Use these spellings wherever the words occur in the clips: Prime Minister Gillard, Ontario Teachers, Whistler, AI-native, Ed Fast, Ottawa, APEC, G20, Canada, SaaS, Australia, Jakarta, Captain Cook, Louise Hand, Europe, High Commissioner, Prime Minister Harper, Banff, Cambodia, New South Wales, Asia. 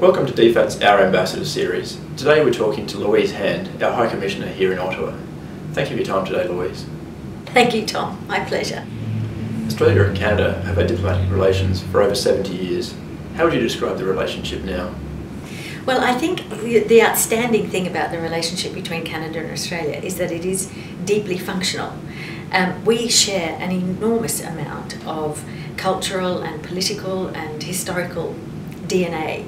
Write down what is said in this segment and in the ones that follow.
Welcome to DFAT's Our Ambassador series. Today we're talking to Louise Hand, our High Commissioner here in Ottawa. Thank you for your time today, Louise. Thank you, Tom. My pleasure. Australia and Canada have had diplomatic relations for over 70 years. How would you describe the relationship now? Well, I think the outstanding thing about the relationship between Canada and Australia is that it is deeply functional. We share an enormous amount of cultural and political and historical DNA,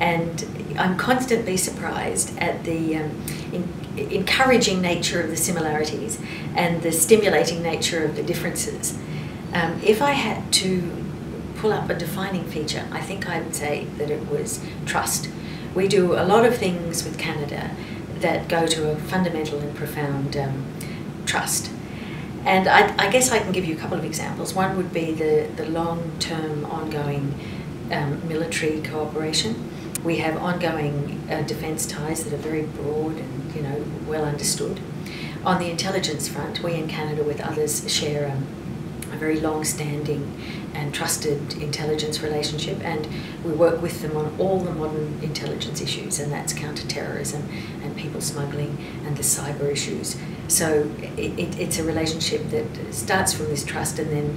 and I'm constantly surprised at the encouraging nature of the similarities and the stimulating nature of the differences. If I had to pull up a defining feature, I think I would say that it was trust. We do a lot of things with Canada that go to a fundamental and profound trust. And I guess I can give you a couple of examples. One would be the long-term ongoing military cooperation. We have ongoing defence ties that are very broad and well understood. On the intelligence front, we in Canada with others share a very long-standing and trusted intelligence relationship, and we work with them on all the modern intelligence issues, and that's counter-terrorism and people smuggling and the cyber issues. So it's a relationship that starts from this trust and then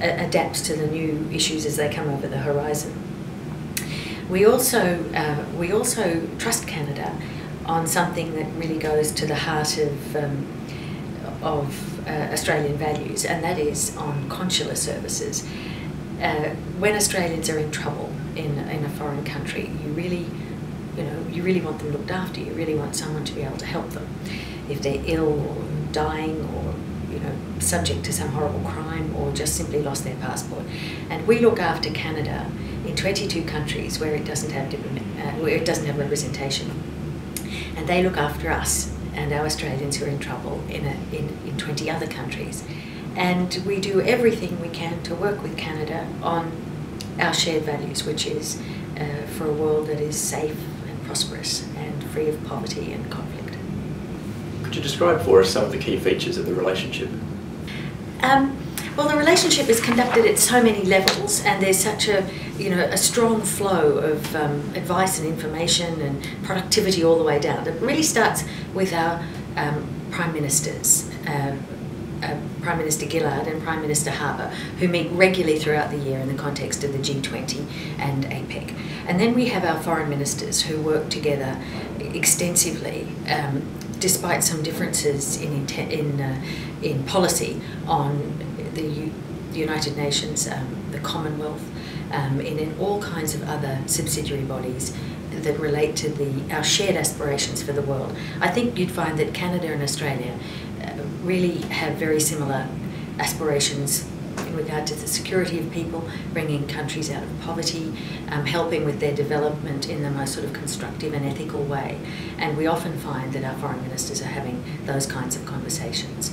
adapts to the new issues as they come over the horizon. We also trust Canada on something that really goes to the heart of Australian values, and that is on consular services. When Australians are in trouble in a foreign country, you really want them looked after. You really want someone to be able to help them if they're ill or dying or subject to some horrible crime or just simply lost their passport. And we look after Canada in 22 countries where it doesn't have representation, and they look after us and our Australians who are in trouble in 20 other countries. And we do everything we can to work with Canada on our shared values, which is for a world that is safe and prosperous and free of poverty and conflict. Could you describe for us some of the key features of the relationship? Well, the relationship is conducted at so many levels, and there's such a strong flow of advice and information and productivity all the way down. It really starts with our prime ministers, Prime Minister Gillard and Prime Minister Harper, who meet regularly throughout the year in the context of the G20 and APEC. And then we have our foreign ministers who work together extensively, despite some differences in policy on the United Nations, the Commonwealth, and in all kinds of other subsidiary bodies that relate to our shared aspirations for the world. I think you'd find that Canada and Australia really have very similar aspirations in regard to the security of people, bringing countries out of poverty, helping with their development in the most sort of constructive and ethical way. And we often find that our foreign ministers are having those kinds of conversations.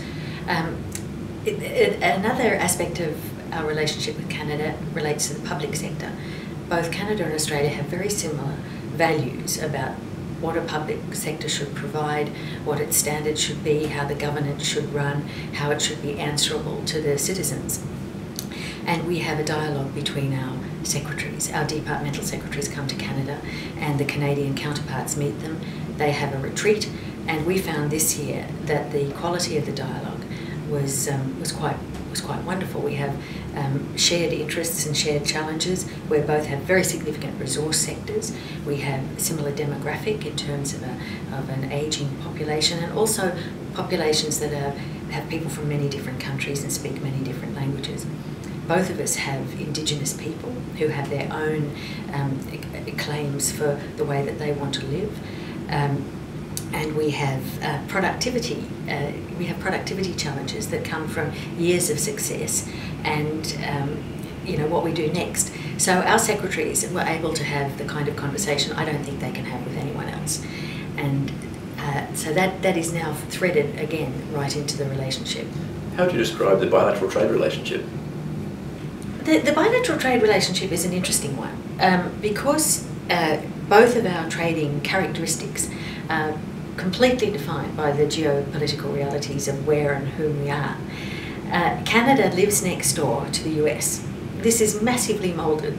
Another aspect of our relationship with Canada relates to the public sector. Both Canada and Australia have very similar values about what a public sector should provide, what its standards should be, how the governance should run, how it should be answerable to the citizens. And we have a dialogue between our secretaries. Our departmental secretaries come to Canada and the Canadian counterparts meet them. They have a retreat, and we found this year that the quality of the dialogue was quite wonderful. We have shared interests and shared challenges. We both have very significant resource sectors. We have similar demographic in terms of an ageing population, and also populations that have people from many different countries and speak many different languages. Both of us have Indigenous people who have their own claims for the way that they want to live. And we have productivity challenges that come from years of success and what we do next. So our secretaries were able to have the kind of conversation I don't think they can have with anyone else, and so that is now threaded again right into the relationship. How do you describe the bilateral trade relationship? The bilateral trade relationship is an interesting one because both of our trading characteristics are completely defined by the geopolitical realities of where and whom we are. Canada lives next door to the US, this is massively moulded,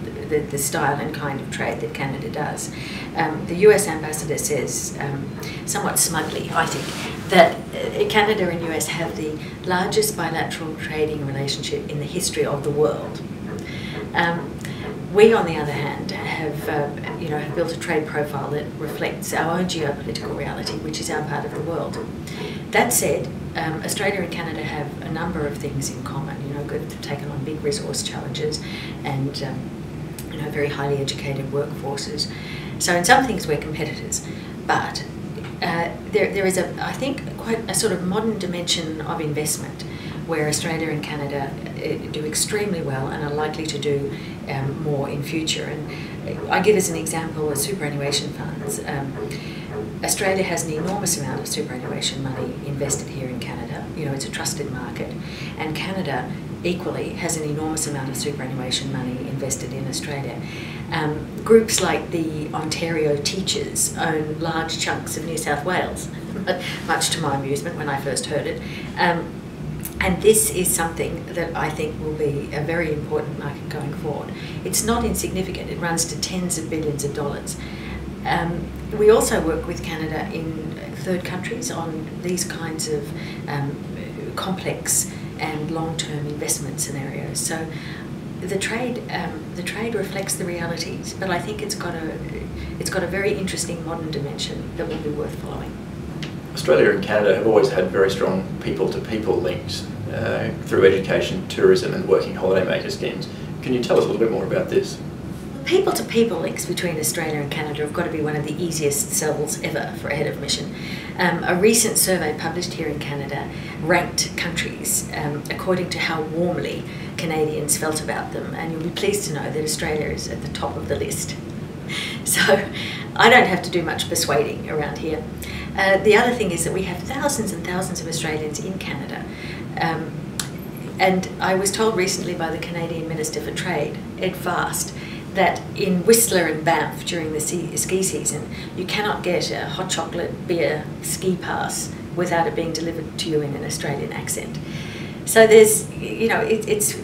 the style and kind of trade that Canada does. The US ambassador says, somewhat smugly, I think, that Canada and US have the largest bilateral trading relationship in the history of the world. We, on the other hand, have have built a trade profile that reflects our own geopolitical reality, which is our part of the world. That said, Australia and Canada have a number of things in common. They've taken on big resource challenges, and very highly educated workforces. So in some things we're competitors, but there is I think quite a sort of modern dimension of investment, where Australia and Canada do extremely well and are likely to do more in future. And I give as an example superannuation funds. Australia has an enormous amount of superannuation money invested here in Canada. It's a trusted market, and Canada equally has an enormous amount of superannuation money invested in Australia. Groups like the Ontario Teachers own large chunks of New South Wales, much to my amusement when I first heard it. And this is something that I think will be a very important market going forward. It's not insignificant. It runs to tens of billions of dollars. We also work with Canada in third countries on these kinds of complex and long-term investment scenarios. So the trade reflects the realities, but I think it's got a very interesting modern dimension that will be worth following. Australia and Canada have always had very strong people-to-people links through education, tourism and working holidaymaker schemes. Can you tell us a little bit more about this? People-to-people links between Australia and Canada have got to be one of the easiest sells ever for a head of mission. A recent survey published here in Canada ranked countries according to how warmly Canadians felt about them, and you'll be pleased to know that Australia is at the top of the list. So I don't have to do much persuading around here. The other thing is that we have thousands and thousands of Australians in Canada. And I was told recently by the Canadian Minister for Trade, Ed Fast, that in Whistler and Banff during the ski season, you cannot get a hot chocolate beer ski pass without it being delivered to you in an Australian accent. So there's, it's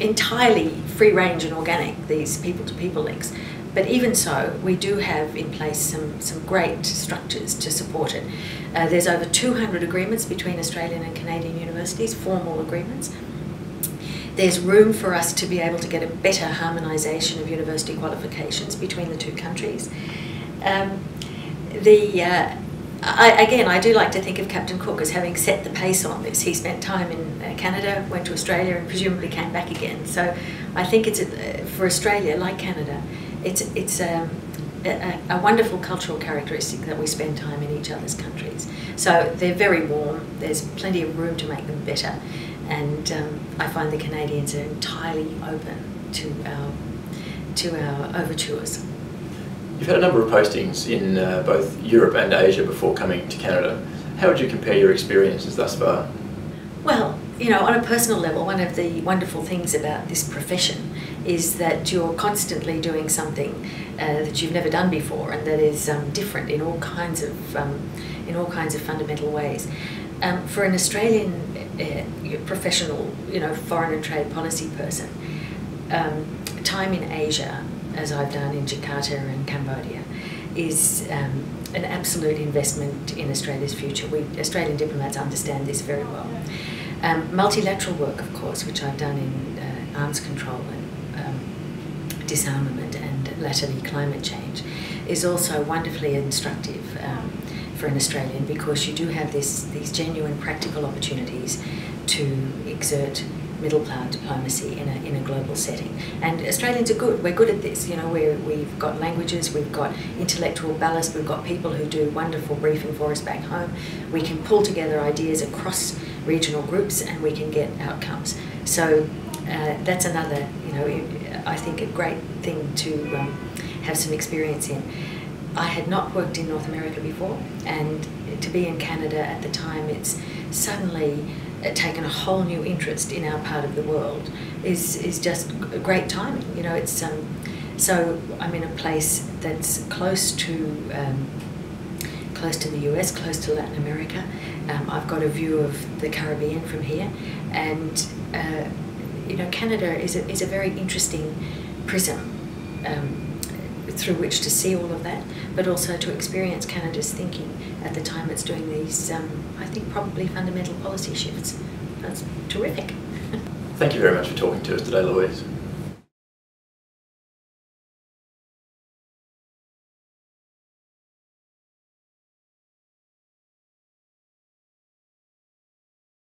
entirely free range and organic, these people-to-people links. But even so, we do have in place some great structures to support it. There's over 200 agreements between Australian and Canadian universities, formal agreements. There's room for us to be able to get a better harmonisation of university qualifications between the two countries. I do like to think of Captain Cook as having set the pace on this. He spent time in Canada, went to Australia and presumably came back again. So I think it's, for Australia, like Canada, it's a wonderful cultural characteristic that we spend time in each other's countries. So they're very warm, there's plenty of room to make them better, and I find the Canadians are entirely open to our overtures. You've had a number of postings in both Europe and Asia before coming to Canada. How would you compare your experiences thus far? Well, on a personal level, one of the wonderful things about this profession is that you're constantly doing something that you've never done before, and that is different in all kinds of fundamental ways. For an Australian professional, foreign and trade policy person, time in Asia, as I've done in Jakarta and Cambodia, is an absolute investment in Australia's future. Australian diplomats understand this very well. Multilateral work, of course, which I've done in arms control and disarmament and latterly climate change, is also wonderfully instructive for an Australian, because you do have these genuine practical opportunities to exert middle-class diplomacy in a global setting. And Australians are good. We're good at this. We've got languages, we've got intellectual ballast, we've got people who do wonderful briefing for us back home. We can pull together ideas across regional groups and we can get outcomes. So that's another, I think, a great thing to have some experience in. I had not worked in North America before, and to be in Canada at the time, it's suddenly taken a whole new interest in our part of the world is just great timing. It's so I'm in a place that's close to the US, close to Latin America. I've got a view of the Caribbean from here, and you know, Canada is a very interesting prism through which to see all of that, but also to experience Canada's thinking at the time it's doing these, I think, probably fundamental policy shifts. That's terrific. Thank you very much for talking to us today, Louise.